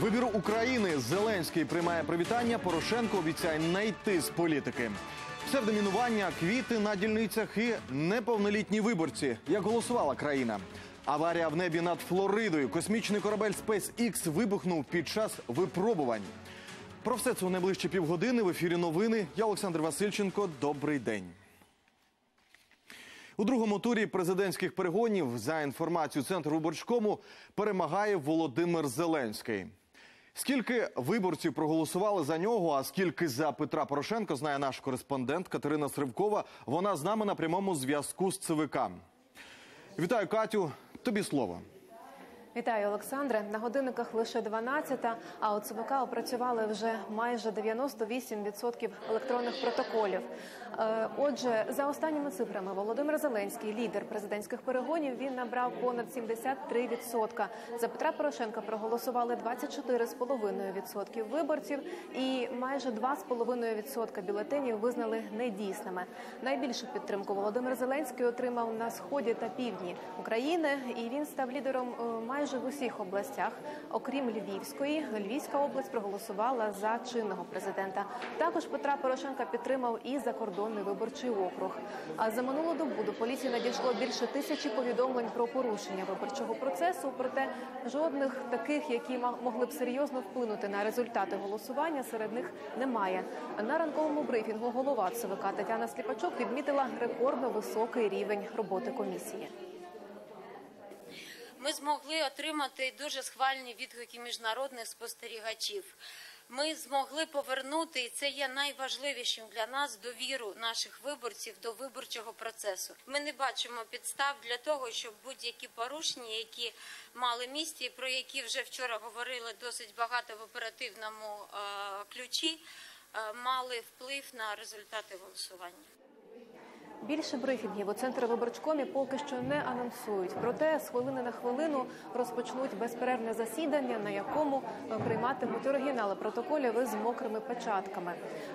Вибір України. Зеленський приймає привітання, Порошенко обіцяє не йти з політики. Псевдомінування, квіти на дільницях і неповнолітні виборці. Як голосувала країна? Аварія в небі над Флоридою. Космічний корабель SpaceX вибухнув під час випробувань. Про все це у найближчі півгодини. В ефірі новини. Я Олександр Васильченко. Добрий день. У другому турі президентських перегонів, за інформацією Центрвиборчкому, перемагає Володимир Зеленський. Скільки виборців проголосували за нього, а скільки за Петра Порошенка, знає наш кореспондент Катерина Сирівкова. Вона з нами на прямому зв'язку з ЦВК. Вітаю, Катю. Тобі слово. Вітаю, Олександре. На годинниках лише 12-та, а у ЦВК опрацювали вже майже 98% електронних протоколів. Отже, за останніми цифрами, Володимир Зеленський, лідер президентських перегонів, він набрав понад 73%. За Петра Порошенка проголосували 24,5% виборців і майже 2,5% бюлетенів визнали недійсними. Найбільшу підтримку Володимир Зеленський отримав на Сході та Півдні України, і він став лідером майже в усіх областях, окрім Львівської. Львівська область проголосувала за чинного президента. Також Петра Порошенка підтримав і закордонний виборчий округ. А за минулу добу до поліції надійшло більше 1000 повідомлень про порушення виборчого процесу, проте жодних таких, які могли б серйозно вплинути на результати голосування, серед них немає. На ранковому брифінгу голова ЦВК Тетяна Сліпачок відмітила рекордно високий рівень роботи комісії. Ми змогли отримати дуже схвальні відгуки міжнародних спостерігачів. Ми змогли повернути, і це є найважливішим для нас, довіру наших виборців до виборчого процесу. Ми не бачимо підстав для того, щоб будь-які порушення, які мали місце, і про які вже вчора говорили досить багато в оперативному ключі, мали вплив на результати голосування. Більше брифінгів у Центрвиборчкомі поки що не анонсують. Проте з хвилини на хвилину розпочнуть безперервне засідання, на якому прийматимуть оригінали протоколів із мокрими печатками.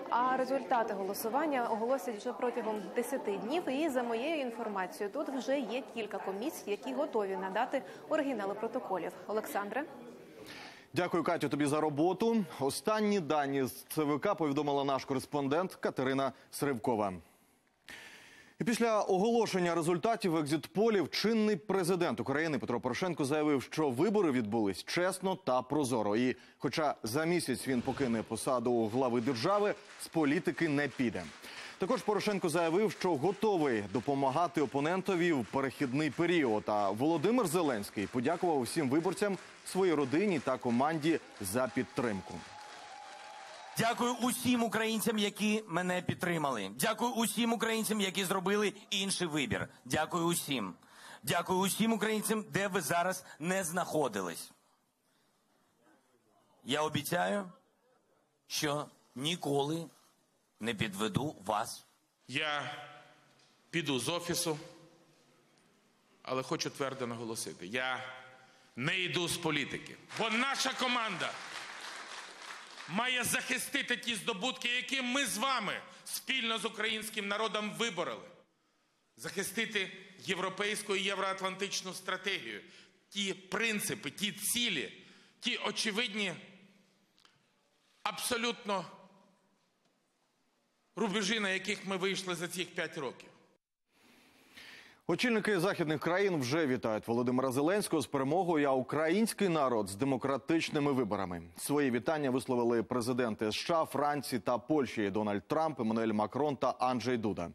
А результати голосування оголосять вже протягом 10 днів. І за моєю інформацією, тут вже є кілька комісій, які готові надати оригінали протоколів. Олександре? Дякую, Катю, тобі за роботу. Останні дані з ЦВК повідомила наш кореспондент Катерина Сирівкова. І після оголошення результатів екзит-полів чинний президент України Петро Порошенко заявив, що вибори відбулись чесно та прозоро. І хоча за місяць він покине посаду глави держави, з політики не піде. Також Порошенко заявив, що готовий допомагати опонентові в перехідний період. А Володимир Зеленський подякував всім виборцям, своїй родині та команді за підтримку. Дякую усім українцям, які мене підтримали. Дякую усім українцям, які зробили інший вибір. Дякую усім. Дякую усім українцям, де ви зараз не знаходились. Я обіцяю, що ніколи не підведу вас. Я піду з офісу, але хочу твердо наголосити. Я не йду з політики, бо наша команда має захистити ті здобутки, які ми з вами спільно з українським народом вибороли. Захистити європейську і євроатлантичну стратегію, ті принципи, ті цілі, ті очевидні абсолютно рубежі, на яких ми вийшли за цих 5 років. Очільники західних країн вже вітають Володимира Зеленського з перемогою, а український народ з демократичними виборами. Свої вітання висловили президенти США, Франції та Польщі Дональд Трамп, Еммануель Макрон та Анджей Дуда.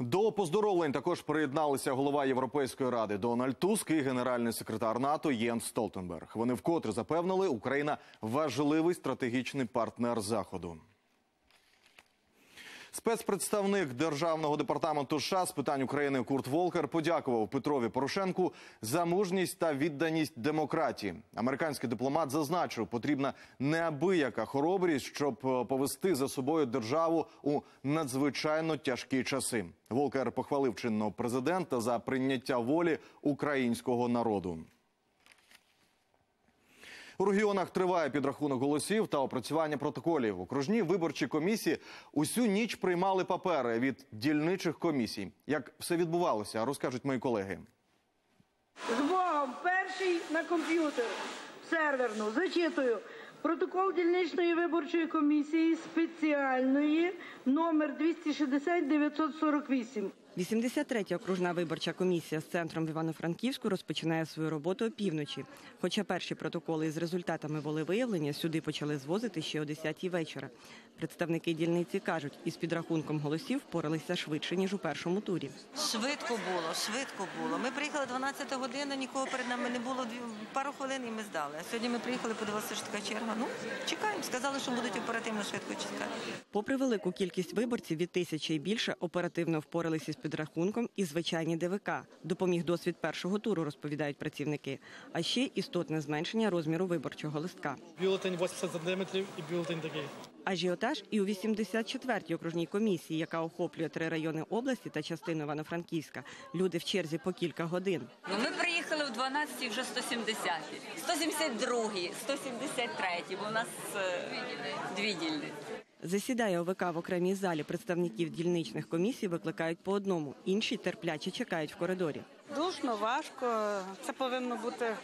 До поздоровлень також приєдналися голова Європейської ради Дональд Туск і генеральний секретар НАТО Єнс Столтенберг. Вони вкотре запевнили, Україна – важливий стратегічний партнер Заходу. Спецпредставник Державного департаменту США з питань України Курт Волкер подякував Петрові Порошенку за мужність та відданість демократії. Американський дипломат зазначив, потрібна неабияка хоробрість, щоб повести за собою державу у надзвичайно тяжкі часи. Волкер похвалив чинного президента за прийняття волі українського народу. У регіонах триває підрахунок голосів та опрацювання протоколів. Окружні виборчі комісії усю ніч приймали папери від дільничих комісій. Як все відбувалося, розкажуть мої колеги. З Богом, перший на комп'ютер, серверну, зачитую. Протокол дільничної виборчої комісії спеціальної номер 260-948. 83-я окружна виборча комісія з центром в Івано-Франківську розпочинає свою роботу опівночі. Хоча перші протоколи із результатами волевиявлення сюди почали звозити ще о 10-й вечора. Представники дільниці кажуть, із підрахунком голосів впоралися швидше, ніж у першому турі. Швидко було. Ми приїхали 12-та година, нікого перед нами не було, пару хвилин і ми здали. Сьогодні ми приїхали, подивилися, що така черга. Ну, чекаємо. Сказали, що будуть оперативно швидко чекати. Попри велику кількість виборців від 1000 і більше, оперативно впоралися з підрахунком і звичайні ДВК. Допоміг досвід першого туру, розповідають працівники. А ще істотне зменшення розміру виборчого листка. Бюлетень 80 сантиметрів і бюлетень такий. Ажіотаж і у 84-й окружній комісії, яка охоплює 3 райони області та частину Івано-Франківська. Люди в черзі по кілька годин. Ми приїхали в 12-й, вже 170-й, 172-й, 173-й, бо у нас дві дільниці. Засідає ОВК в окремій залі. Представників дільничних комісій викликають по одному. Інші терпляче чекають в коридорі. Душно, важко. Це повинно бути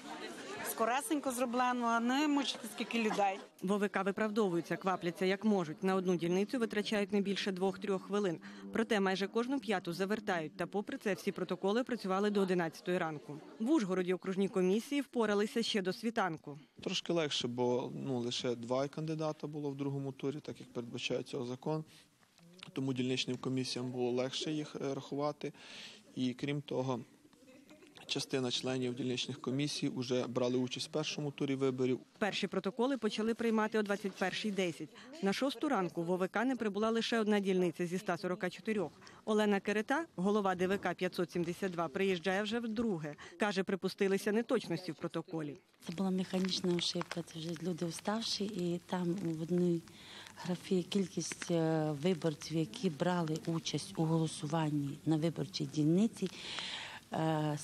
скоресенько зроблено, а не мучити скільки людей. В ОВК виправдовуються, квапляться як можуть. На одну дільницю витрачають не більше 2-3 хвилин. Проте майже кожну п'яту завертають. Та попри це всі протоколи працювали до 11-ї ранку. В Ужгороді окружні комісії впоралися ще до світанку. Трошки легше, бо лише 2 кандидата було в другому турі, так як передбачає цього закон. Тому дільничним комісіям було легше їх рахувати. І крім того, частина членів дільничних комісій вже брали участь в першому турі виборів. Перші протоколи почали приймати о 21:10. На 6-ту ранку в ОВК не прибула лише одна дільниця зі 144. Олена Кирита, голова ДВК 572, приїжджає вже вдруге. Каже, припустилися неточності в протоколі. Це була механічна ошибка, це вже люди уставші, і там в одній графі кількість виборців, які брали участь у голосуванні на виборчій дільниці,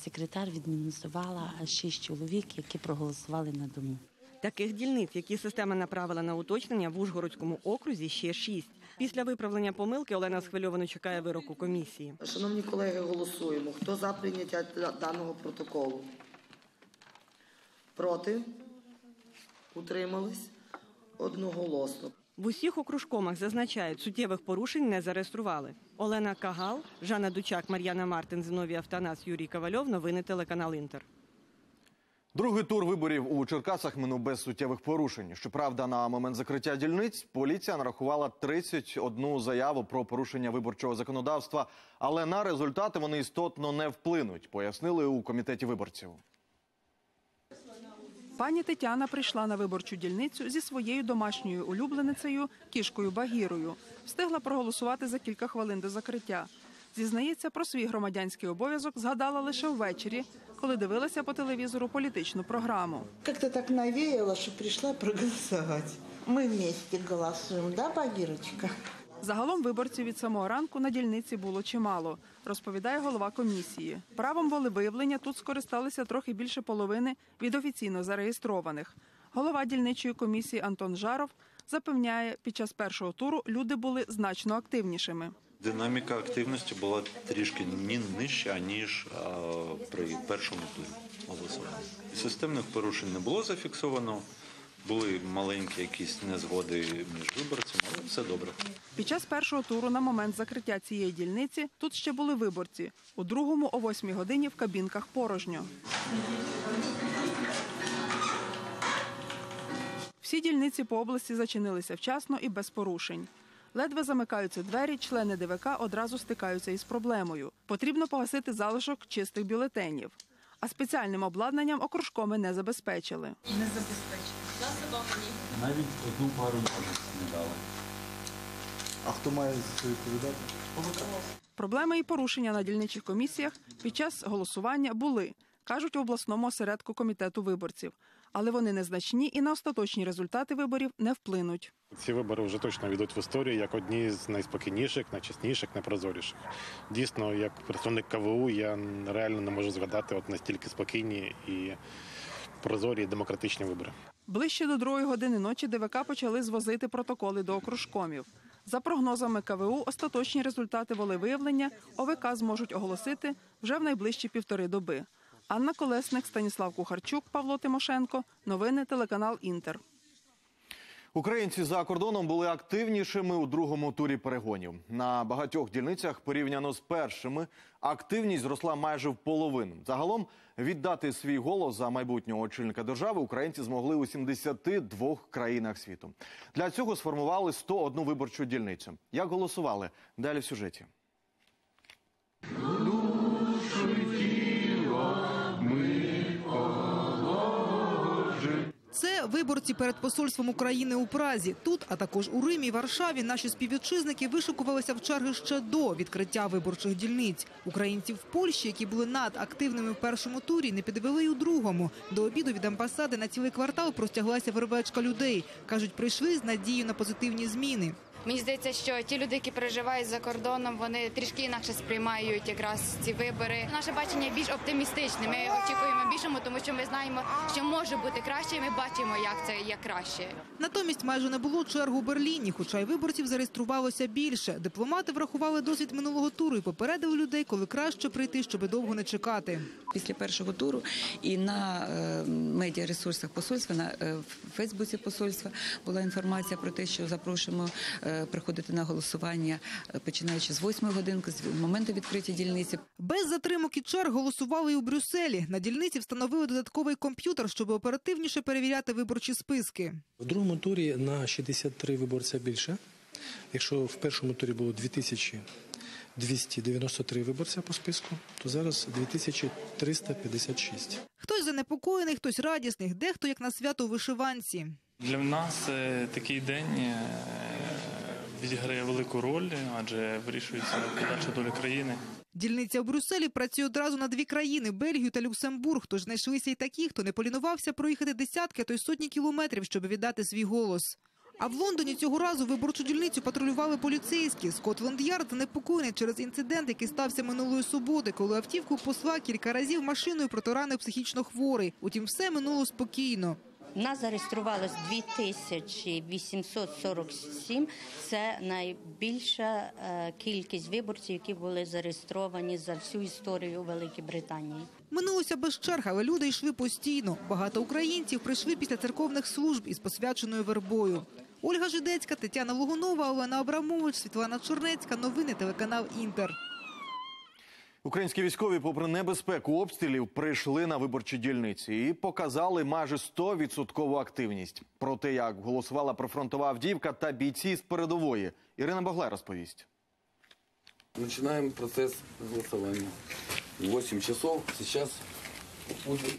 секретар відмінусувала 6 чоловік, які проголосували на дому. Таких дільниць, які система направила на уточнення, в Ужгородському окрузі ще 6. Після виправлення помилки Олена схвильовано чекає вироку комісії. Шановні колеги, голосуємо. Хто за прийняття даного протоколу? Проти? Утримались? Одноголосно. В усіх окружкомах зазначають, суттєвих порушень не зареєстрували. Олена Кагал, Жанна Дучак, Мар'яна Мартин, Зиновій Автанас, Юрій Ковальов. Новини телеканал «Інтер». Другий тур виборів у Черкасах минув без суттєвих порушень. Щоправда, на момент закриття дільниць поліція нарахувала 31 заяву про порушення виборчого законодавства. Але на результати вони істотно не вплинуть, пояснили у комітеті виборців. Пані Тетяна прийшла на виборчу дільницю зі своєю домашньою улюбленицею – кішкою Багірою. Встигла проголосувати за кілька хвилин до закриття. Зізнається, про свій громадянський обов'язок згадала лише ввечері, коли дивилася по телевізору політичну програму. Як-то так навіяло, що прийшла проголосувати. Ми вместе голосуємо, да, Багірочка? Загалом виборців від самого ранку на дільниці було чимало, розповідає голова комісії. Правом волевиявлення тут скористалися трохи більше половини від офіційно зареєстрованих. Голова дільничої комісії Антон Жаров запевняє, під час першого туру люди були значно активнішими. Динаміка активності була трішки нижча, ніж при першому турі голосування. Системних порушень не було зафіксовано. Були маленькі якісь незгоди між виборцями, але все добре. Під час першого туру на момент закриття цієї дільниці тут ще були виборці. У другому о 8-й годині в кабінках порожньо. Всі дільниці по області зачинилися вчасно і без порушень. Ледве замикаються двері, члени ДВК одразу стикаються із проблемою. Потрібно погасити залишок чистих бюлетенів. А спеціальним обладнанням окружкоми не забезпечили. Навіть одну пару можуть не дали. А хто має відповідати? Проблеми і порушення на дільничих комісіях під час голосування були, кажуть в обласному осередку комітету виборців. Але вони незначні і на остаточні результати виборів не вплинуть. Ці вибори вже точно війдуть в історію як одні з найспокійніших, найчесніших, найпрозоріших. Дійсно, як представник КВУ, я реально не можу згадати настільки спокійні і прозорі демократичні вибори. Ближче до 2-ї години ночі ДВК почали звозити протоколи до окружкомів. За прогнозами КВУ, остаточні результати волевиявлення ОВК зможуть оголосити вже в найближчі 1,5 доби. Анна Колесник, Станіслав Кухарчук, Павло Тимошенко. Новини телеканал «Інтер». Українці за кордоном були активнішими у 2-му турі перегонів. На багатьох дільницях, порівняно з першими, активність зросла майже в половину. Загалом віддати свій голос за майбутнього очільника держави українці змогли у 72 країнах світу. Для цього сформували 101 виборчу дільницю. Як голосували? Далі в сюжеті. Це виборці перед посольством України у Празі. Тут, а також у Римі, Варшаві, наші співвітчизники вишикувалися в черги ще до відкриття виборчих дільниць. Українців в Польщі, які були надактивними в 1-му турі, не підвели й у 2-му. До обіду від амбасади на цілий квартал простяглася вервечка людей. Кажуть, прийшли з надією на позитивні зміни. Мені здається, що ті люди, які переживають за кордоном, вони трішки інакше сприймають якраз ці вибори. Наше бачення більш оптимістичне. Ми очікуємо більшого, тому що ми знаємо, що може бути краще, і ми бачимо, як це є краще. Натомість майже не було черг у Берліні, хоча й виборців зареєструвалося більше. Дипломати врахували досвід минулого туру і попередили людей, коли краще прийти, щоб довго не чекати. Після 1-го туру і на медіаресурсах посольства, на Фейсбуці посольства була інформація про те, що запрошуємо приходити на голосування, починаючи з 8-ї годинки, з моменту відкриття дільниці. Без затримок і черг голосували і у Брюсселі. На дільниці встановили додатковий комп'ютер, щоб оперативніше перевіряти виборчі списки. У 2-му турі на 63 виборця більше. Якщо в 1-му турі було 2293 виборця по списку, то зараз 2356. Хтось занепокоєний, хтось радісний, дехто як на свято у вишиванці. Для нас такий день відіграє велику роль, адже вирішується подальша доля країни. Дільниця у Брюсселі працює одразу на 2 країни – Бельгію та Люксембург. Тож знайшлися і такі, хто не полінувався проїхати десятки, а то й сотні кілометрів, щоб віддати свій голос. А в Лондоні цього разу виборчу дільницю патрулювали поліцейські. Скотланд-Ярд занепокоєний через інцидент, який стався минулої суботи, коли автівку посла кілька разів машиною протаранив психічно хворий. Утім, все минуло спокійно. Нас зареєструвалось 2847, це найбільша кількість виборців, які були зареєстровані за всю історію Великої Британії. Минулося без черг, але люди йшли постійно. Багато українців прийшли після церковних служб із посвяченою вербою. Ольга Жидецька, Тетяна Лугунова, Олена Абрамович, Світлана Чорнецька. Новини телеканал «Інтер». Українські військові, попри небезпеку обстрілів, прийшли на виборчі дільниці і показали майже 100% активність. Про те, як голосувала прифронтова Авдіївка та бійці з передової, Ірина Баглай розповість. Починаємо процес голосування. 8 часов, зараз...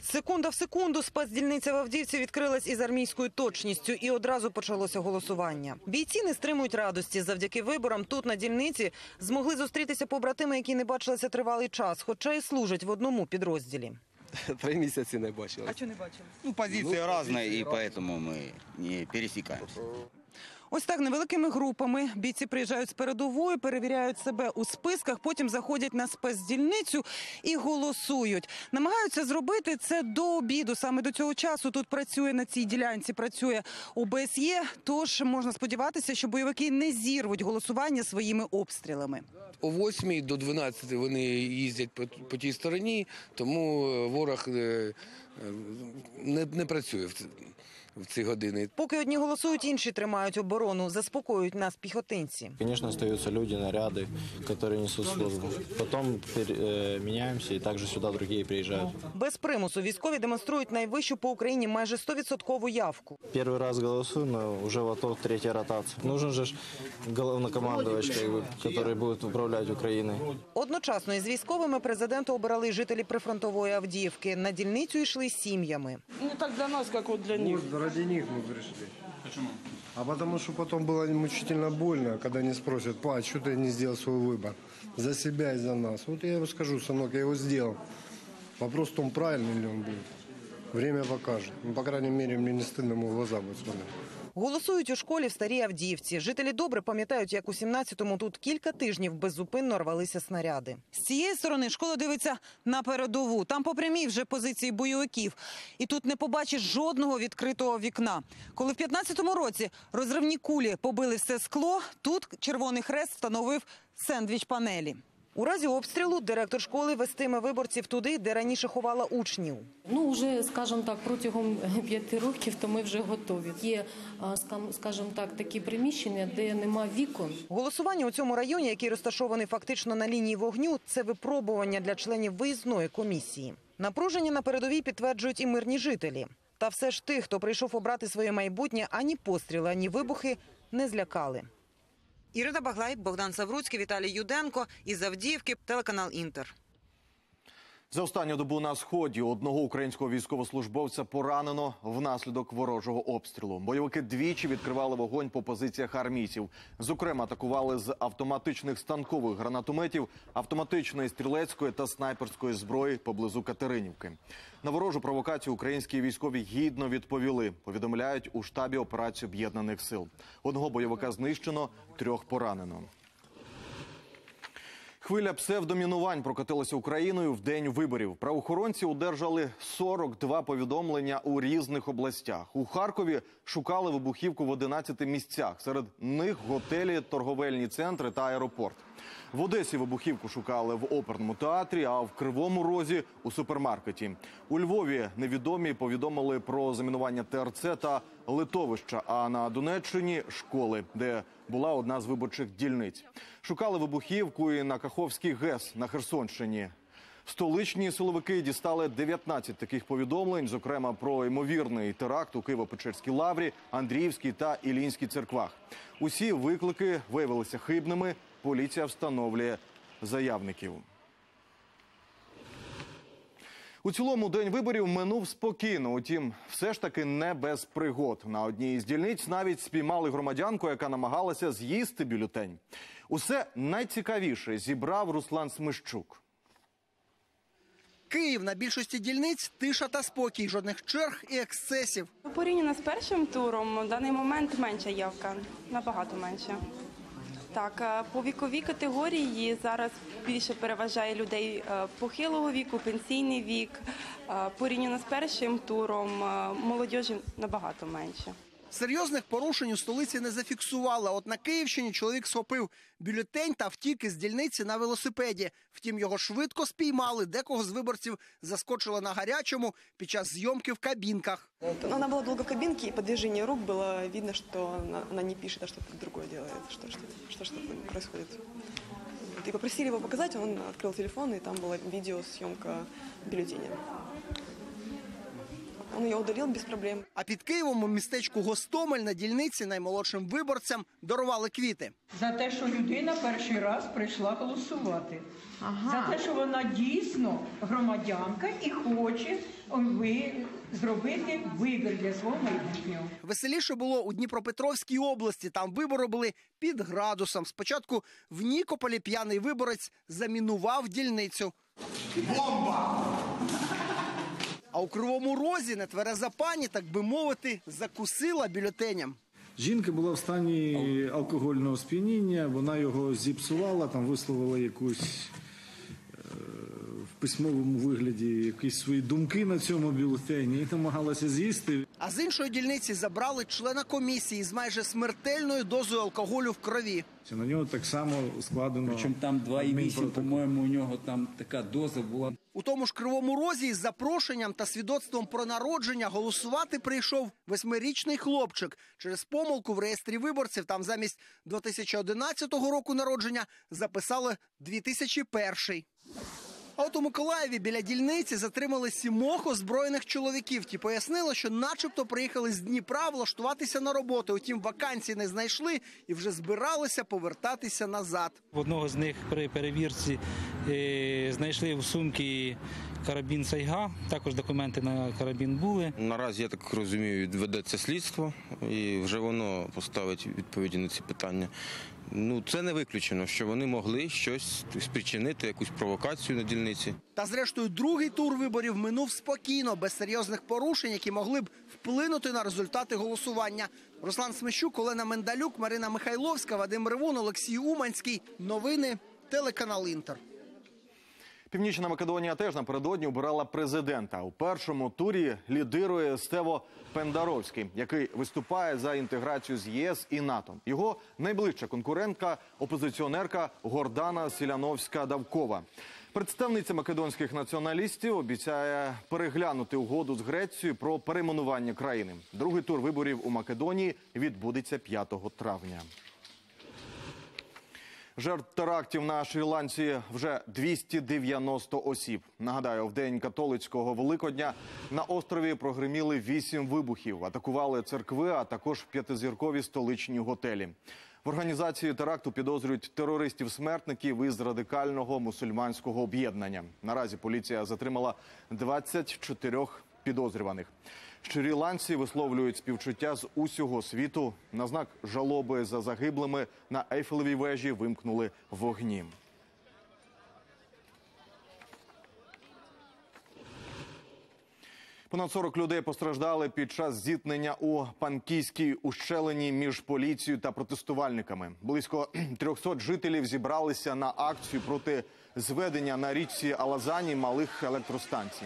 Секунда в секунду спецдільниця в Авдіївці відкрилась із армійською точністю і одразу почалося голосування. Бійці не стримують радості. Завдяки виборам тут на дільниці змогли зустрітися побратими, які не бачилися тривалий час, хоча і служать в одному підрозділі. 3 місяці не бачили. А чого не бачили? Ну, позиція різна і тому ми не пересікаємося. Ось так невеликими групами бійці приїжджають з передової, перевіряють себе у списках, потім заходять на спецдільницю і голосують. Намагаються зробити це до обіду. Саме до цього часу тут працює, на цій ділянці працює ОБСЄ, тож можна сподіватися, що бойовики не зірвуть голосування своїми обстрілами. О 8 до 12 вони їздять по тій стороні, тому ворог не працює в ці години. Поки одні голосують, інші тримають оборону. Заспокоюють нас піхотинці. Звісно, залишаються люди, наряди, які несуть службу. Потім міняємося і також сюди інші приїжджають. Без примусу військові демонструють найвищу по Україні майже 100% явку. Перший раз голосуємо, але вже готова 3-я ротація. Нужен же головнокомандувач, який буде управляти Україною. Одночасно із військовими президента обирали жителі прифронтової Авдіївки. На дільницю йшли сім'ями. Не так для нас, як от для них. Ради них мы пришли. Почему? А потому что потом было мучительно больно, когда они спросят: па, что ты не сделал свой выбор? За себя и за нас. Вот я ему скажу: сынок, я его сделал. Вопрос в том, правильный ли он будет. Время покажет. Ну, по крайней мере, мне не стыдно, ему в глаза будет смотреть. Голосують у школі в Старій Авдіївці. Жителі добре пам'ятають, як у 17-му тут кілька тижнів беззупинно рвалися снаряди. З цієї сторони школа дивиться на передову. Там по прямій вже позиції бойовиків. І тут не побачиш жодного відкритого вікна. Коли в 15-му році розривні кулі побили все скло, тут Червоний Хрест встановив сендвіч-панелі. У разі обстрілу директор школи вестиме виборців туди, де раніше ховала учнів. Ну, вже, скажімо так, протягом 5 років, то ми вже готові. Є, скажімо так, такі приміщення, де нема вікон. Голосування у цьому районі, який розташований фактично на лінії вогню, це випробування для членів виїзної комісії. Напруження на передовій підтверджують і мирні жителі. Та все ж тих, хто прийшов обрати своє майбутнє, ані постріли, ані вибухи не злякали. Ірина Баглай, Богдан Савруцький, Віталій Юденко із Авдіївки, телеканал «Інтер». За останню добу на Сході одного українського військовослужбовця поранено внаслідок ворожого обстрілу. Бойовики двічі відкривали вогонь по позиціях армійців. Зокрема, атакували з автоматичних станкових гранатометів, автоматичної стрілецької та снайперської зброї поблизу Катеринівки. На ворожу провокацію українські військові гідно відповіли, повідомляють у штабі операції об'єднаних сил. Одного бойовика знищено, 3 поранено. Хвиля псевдомінувань прокотилася Україною в день виборів. Правоохоронці одержали 42 повідомлення у різних областях. У Харкові шукали вибухівку в 11 місцях. Серед них готелі, торговельні центри та аеропорт. В Одесі вибухівку шукали в оперному театрі, а в Кривому Розі – у супермаркеті. У Львові невідомі повідомили про замінування ТРЦ та литовища, а на Донеччині – школи, де була одна з виборчих дільниць. Шукали вибухівку і на Каховській ГЕС на Херсонщині. Столичні силовики дістали 19 таких повідомлень, зокрема про ймовірний теракт у Києво-Печерській лаврі, Андріївській та Іллінській церквах. Усі виклики виявилися хибними, поліція встановлює заявників. У цілому день виборів минув спокійно, утім, все ж таки не без пригод. На одній із дільниць навіть спіймали громадянку, яка намагалася з'їсти бюлетень. Усе найцікавіше зібрав Руслан Смищук. Київ. На більшості дільниць тиша та спокій, жодних черг і ексцесів. Порівняно з першим туром, в даний момент менша явка, набагато менша. Так, по віковій категорії зараз більше переважає людей похилого віку, пенсійний вік. Порівняно з першим туром молодіжі набагато менше. Серйозних порушень у столиці не зафіксували. От на Київщині чоловік схопив бюлетень та втік із дільниці на велосипеді. Втім, його швидко спіймали. Декого з виборців заскочило на гарячому під час зйомки в кабінках. Вона була довго в кабінці, і по движенню рук було видно, що вона не пише, а щось інше робить, що відбувається. І попросили його показати, він відкрив телефон, і там була відеозйомка бюлетеня. Він його удалив без проблем. А під Києвом у містечку Гостомель на дільниці наймолодшим виборцям дарували квіти. За те, що людина перший раз прийшла голосувати. За те, що вона дійсно громадянка і хоче зробити вибір для свого майбутнього. Веселіше було у Дніпропетровській області. Там вибори були під градусом. Спочатку в Нікополі п'яний виборець замінував дільницю. Бомба! А у Кривому Розі нетвереза пані, так би мовити, закусила бюлетеням. Жінка була в стані алкогольного сп'яніння, вона його зіпсувала, там висловила якусь в письмовому вигляді якісь свої думки на цьому бюлетені і намагалася з'їсти. А з іншої дільниці забрали члена комісії з майже смертельною дозою алкоголю в крові. На нього так само складено. Причому там 2,8, по-моєму, у нього там така доза була. У тому ж Кривому Розі із запрошенням та свідоцтвом про народження голосувати прийшов 8-річний хлопчик. Через помилку в реєстрі виборців там замість 2011 року народження записали 2001. А от у Миколаєві біля дільниці затримали 7 озброєних чоловіків. Ті пояснили, що начебто приїхали з Дніпра влаштуватися на роботу. Утім, вакансій не знайшли і вже збиралися повертатися назад. Одного з них при перевірці знайшли в сумці карабін «Сайга». Також документи на карабін були. Наразі, я так розумію, ведеться слідство і вже воно поставить відповіді на ці питання. Це не виключено, що вони могли щось спричинити, якусь провокацію на дільниці. дільниці. Та зрештою другий тур виборів минув спокійно, без серйозних порушень, які могли б вплинути на результати голосування. Руслан Смищук, Олена Мендалюк, Марина Михайловська, Вадим Ревун, Олексій Уманський. Новини, телеканал «Інтер». Північна Македонія теж напередодні обирала президента. У першому турі лідирує Стево Пендаровський, який виступає за інтеграцію з ЄС і НАТО. Його найближча конкурентка – опозиціонерка Гордана Сіляновська-Давкова. Представниця македонських націоналістів обіцяє переглянути угоду з Грецією про перейменування країни. Другий тур виборів у Македонії відбудеться 5 травня. Жертв терактів на Шрі-Ланці вже 290 осіб. Нагадаю, в день католицького Великодня на острові прогриміли 8 вибухів. Атакували церкви, а також п'ятизіркові столичні готелі. В організації теракту підозрюють терористів-смертників із радикального мусульманського об'єднання. Наразі поліція затримала 24 підозрюваних. Шрі-ланці висловлюють співчуття з усього світу. На знак жалоби за загиблими на Ейфелевій вежі вимкнули вогні. Понад 40 людей постраждали під час зіткнення у Панкійській ущелині між поліцією та протестувальниками. Близько 300 жителів зібралися на акцію проти зведення на річці Алазані малих електростанцій.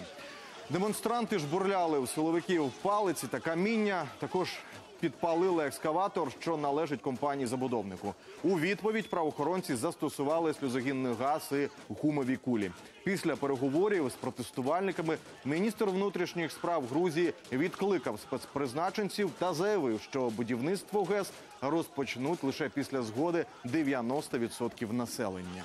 Демонстранти жбурляли у силовиків палиці та каміння, також підпалили екскаватор, що належить компанії-забудовнику. У відповідь правоохоронці застосували сльозогінний газ і гумові кулі. Після переговорів з протестувальниками міністр внутрішніх справ Грузії відкликав спецпризначенців та заявив, що будівництво ГЕС розпочнуть лише після згоди 90% населення.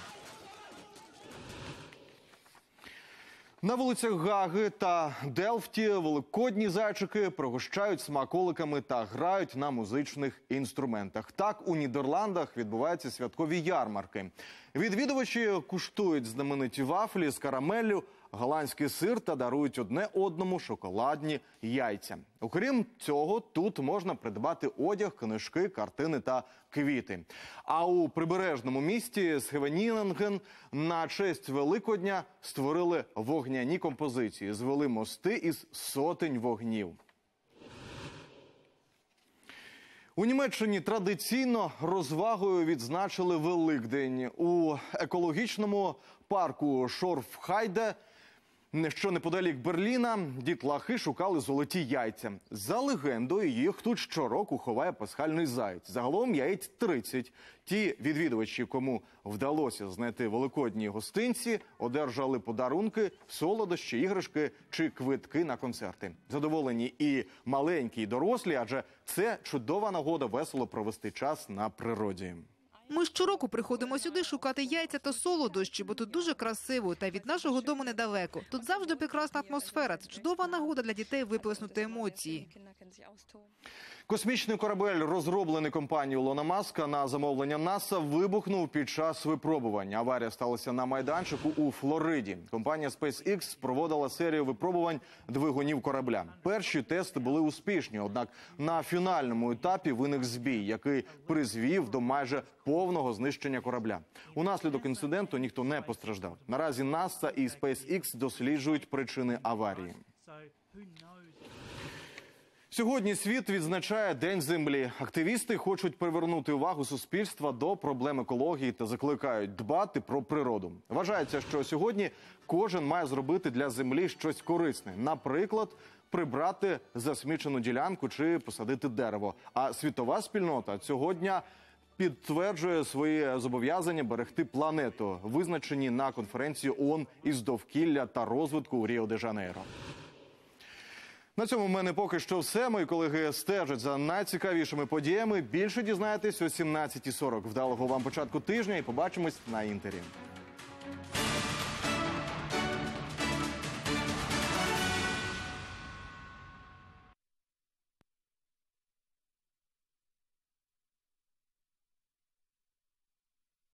На вулицях Гаги та Делфті великодні зайчики пригощають смаколиками та грають на музичних інструментах. Так у Нідерландах відбуваються святкові ярмарки. Відвідувачі куштують знамениті вафлі з карамеллю, голландський сир та дарують одне одному шоколадні яйця. Окрім цього, тут можна придбати одяг, книжки, картини та квіти. А у прибережному місті Scheveningen на честь Великодня створили вогняні композиції, звели мости із сотень вогнів. У Німеччині традиційно розвагою відзначили Великдень. У екологічному парку Шорфхайде, що неподалік Берліна, дітлахи шукали золоті яйця. За легендою, їх тут щороку ховає пасхальний заєць. Загалом яєць 30. Ті відвідувачі, кому вдалося знайти великодні гостинці, одержали подарунки, солодощі, іграшки чи квитки на концерти. Задоволені і маленькі, і дорослі, адже це чудова нагода весело провести час на природі. Ми щороку приходимо сюди шукати яйця та солодощі, бо тут дуже красиво та від нашого дому недалеко. Тут завжди прекрасна атмосфера. Це чудова нагода для дітей виплеснути емоції. Космічний корабель, розроблений компанією Ілона Маска на замовлення НАСА, вибухнув під час випробувань. Аварія сталася на майданчику у Флориді. Компанія SpaceX проводила серію випробувань двигунів корабля. Перші тести були успішні, однак на фінальному етапі виник збій, який призвів до майже повного знищення корабля. Унаслідок інциденту ніхто не постраждав. Наразі НАСА і SpaceX досліджують причини аварії. Сьогодні світ відзначає День Землі. Активісти хочуть привернути увагу суспільства до проблем екології та закликають дбати про природу. Вважається, що сьогодні кожен має зробити для Землі щось корисне. Наприклад, прибрати засмічену ділянку чи посадити дерево. А світова спільнота цього дня підтверджує свої зобов'язання берегти планету, визначені на конференції ООН із довкілля та розвитку у Ріо-де-Жанейро. На цьому в мене поки що все. Мої колеги стежать за найцікавішими подіями. Більше дізнаєтесь о 17:40. Вдалого вам початку тижня і побачимось на Інтері.